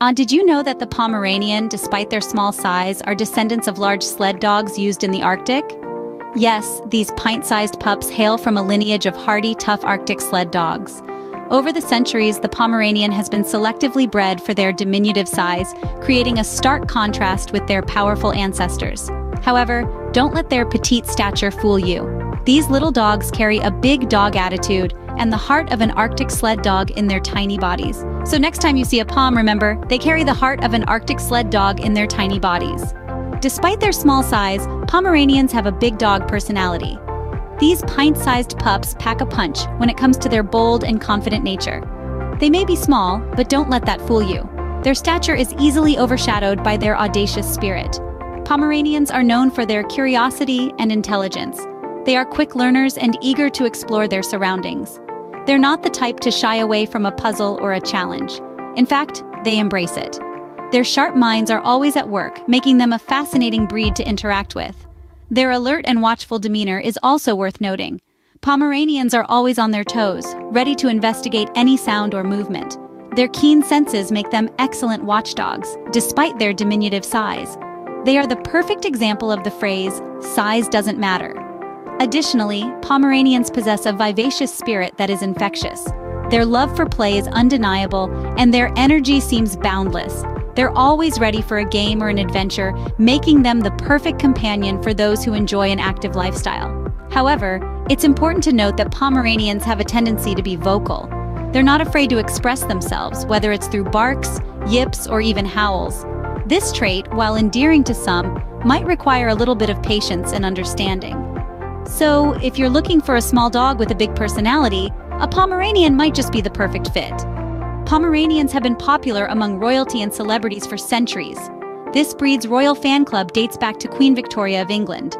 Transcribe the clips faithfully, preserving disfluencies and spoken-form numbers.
Uh, did you know that the Pomeranian, despite their small size, are descendants of large sled dogs used in the Arctic? Yes, these pint-sized pups hail from a lineage of hardy, tough Arctic sled dogs. Over the centuries, the Pomeranian has been selectively bred for their diminutive size, creating a stark contrast with their powerful ancestors. However, don't let their petite stature fool you. These little dogs carry a big dog attitude and the heart of an Arctic sled dog in their tiny bodies. So next time you see a pom, remember, they carry the heart of an Arctic sled dog in their tiny bodies. Despite their small size, Pomeranians have a big dog personality. These pint-sized pups pack a punch when it comes to their bold and confident nature. They may be small, but don't let that fool you. Their stature is easily overshadowed by their audacious spirit. Pomeranians are known for their curiosity and intelligence. They are quick learners and eager to explore their surroundings. They're not the type to shy away from a puzzle or a challenge. In fact, they embrace it. Their sharp minds are always at work, making them a fascinating breed to interact with. Their alert and watchful demeanor is also worth noting. Pomeranians are always on their toes, ready to investigate any sound or movement. Their keen senses make them excellent watchdogs, despite their diminutive size. They are the perfect example of the phrase, "size doesn't matter." Additionally, Pomeranians possess a vivacious spirit that is infectious. Their love for play is undeniable, and their energy seems boundless. They're always ready for a game or an adventure, making them the perfect companion for those who enjoy an active lifestyle. However, it's important to note that Pomeranians have a tendency to be vocal. They're not afraid to express themselves, whether it's through barks, yips, or even howls. This trait, while endearing to some, might require a little bit of patience and understanding. So, if you're looking for a small dog with a big personality, a Pomeranian might just be the perfect fit. Pomeranians have been popular among royalty and celebrities for centuries. This breed's royal fan club dates back to Queen Victoria of England.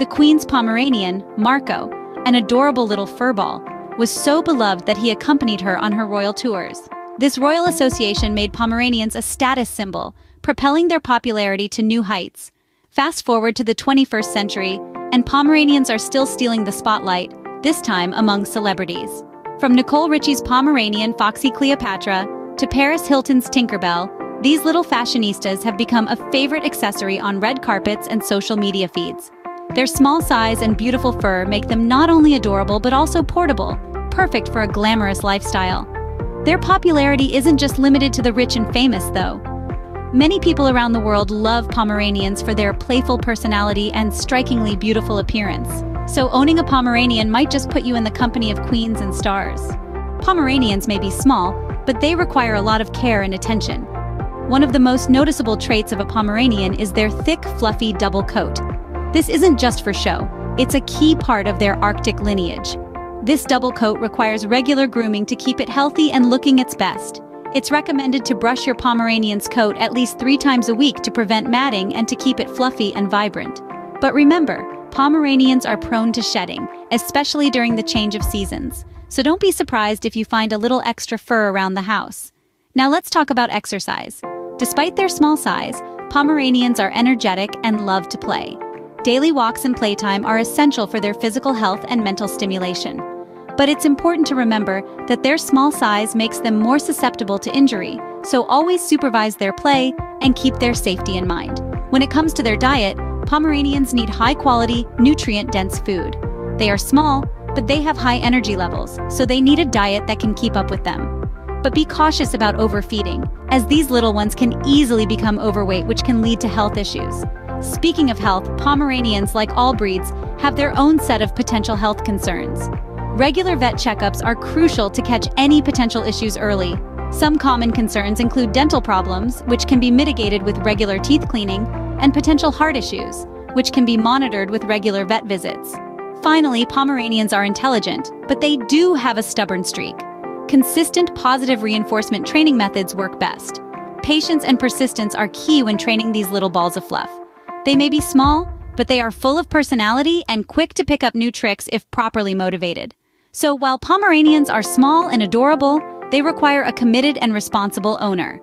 The Queen's Pomeranian, Marco, an adorable little furball, was so beloved that he accompanied her on her royal tours. This royal association made Pomeranians a status symbol, propelling their popularity to new heights. Fast forward to the twenty-first century, and Pomeranians are still stealing the spotlight, this time among celebrities. From Nicole Richie's Pomeranian Foxy Cleopatra to Paris Hilton's Tinkerbell, these little fashionistas have become a favorite accessory on red carpets and social media feeds. Their small size and beautiful fur make them not only adorable but also portable, perfect for a glamorous lifestyle. Their popularity isn't just limited to the rich and famous, though. Many people around the world love Pomeranians for their playful personality and strikingly beautiful appearance. So owning a Pomeranian might just put you in the company of queens and stars. Pomeranians may be small, but they require a lot of care and attention. One of the most noticeable traits of a Pomeranian is their thick, fluffy double coat. This isn't just for show, it's a key part of their Arctic lineage. This double coat requires regular grooming to keep it healthy and looking its best. It's recommended to brush your Pomeranian's coat at least three times a week to prevent matting and to keep it fluffy and vibrant. But remember, Pomeranians are prone to shedding, especially during the change of seasons, so don't be surprised if you find a little extra fur around the house. Now let's talk about exercise. Despite their small size, Pomeranians are energetic and love to play. Daily walks and playtime are essential for their physical health and mental stimulation. But it's important to remember that their small size makes them more susceptible to injury, so always supervise their play and keep their safety in mind. When it comes to their diet, Pomeranians need high-quality, nutrient-dense food. They are small, but they have high energy levels, so they need a diet that can keep up with them. But be cautious about overfeeding, as these little ones can easily become overweight, which can lead to health issues. Speaking of health, Pomeranians, like all breeds, have their own set of potential health concerns. Regular vet checkups are crucial to catch any potential issues early. Some common concerns include dental problems, which can be mitigated with regular teeth cleaning, and potential heart issues, which can be monitored with regular vet visits. Finally, Pomeranians are intelligent, but they do have a stubborn streak. Consistent positive reinforcement training methods work best. Patience and persistence are key when training these little balls of fluff. They may be small, but they are full of personality and quick to pick up new tricks if properly motivated. So while Pomeranians are small and adorable, they require a committed and responsible owner.